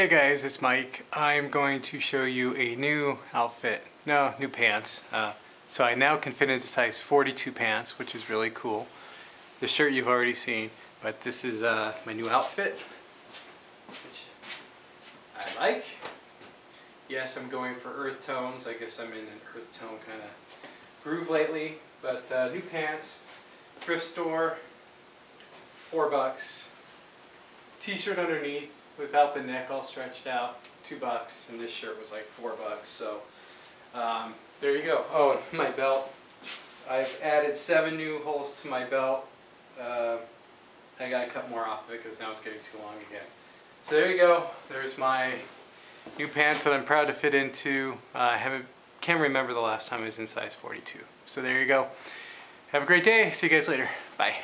Hey guys, it's Mike. I'm going to show you a new outfit, no, new pants. So I now can fit into size 42 pants, which is really cool. The shirt you've already seen, but this is my new outfit, which I like. Yes, I'm going for earth tones. I guess I'm in an earth tone kind of groove lately, but new pants, thrift store, $4, t-shirt underneath, without the neck all stretched out, $2, and this shirt was like $4, so there you go. Oh, my belt. I've added 7 new holes to my belt. I gotta cut more off of it because now it's getting too long again. So there you go. There's my new pants that I'm proud to fit into. I can't remember the last time I was in size 42. So there you go. Have a great day. See you guys later. Bye.